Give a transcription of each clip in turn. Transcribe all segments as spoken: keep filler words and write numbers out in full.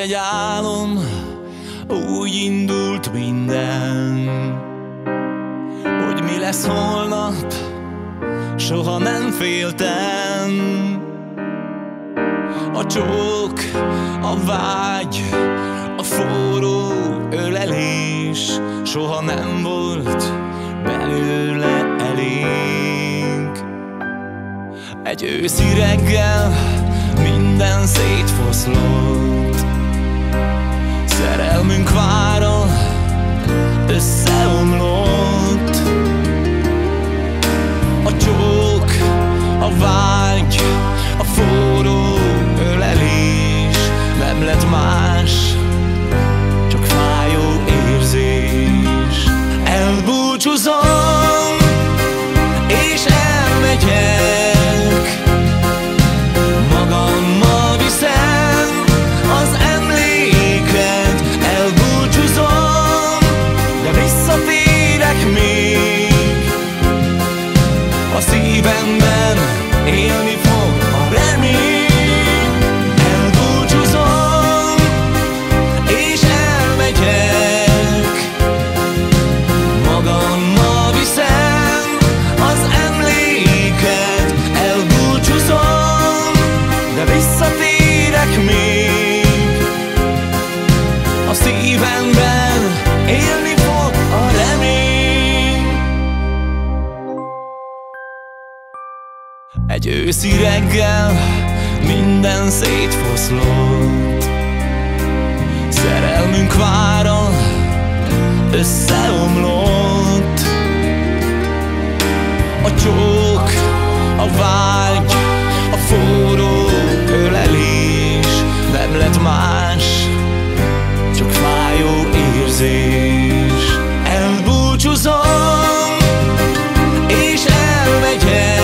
egy álom, úgy indult minden, hogy mi lesz holnap, soha nem féltem. A csók, a vágy, a forró ölelés, soha nem volt belőle elég. Egy őszi reggel minden szétfoszlott, szerelmünk vára összeomlott. A csók, a vágy, a forró ölelés nem lett más, csak fájó érzés. Elbúcsúzom, és elmegyek, magammal viszem az emléket. Elbúcsúzom, de visszatérek még, a szívemben élni fog a remény. Egy őszi reggel minden szétfoszlott, szerelmünk vára összeomlott. A csók, a vágy, a forró ölelés nem lett más, csak fájó érzés. Elbúcsúzom, és elmegyek,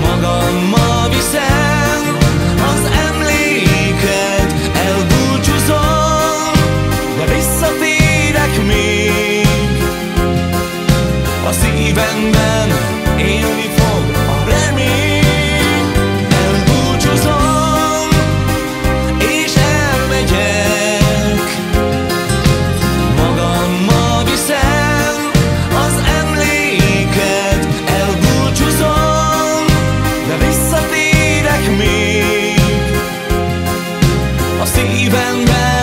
magammal viszem az emléket. Elbúcsúzom, de visszatérek még, a szívemben élni fog a remény. Elbúcsúzom, és elmegyek, magammal viszem az emléket. Elbúcsúzom, de visszatérek még, a szívemben.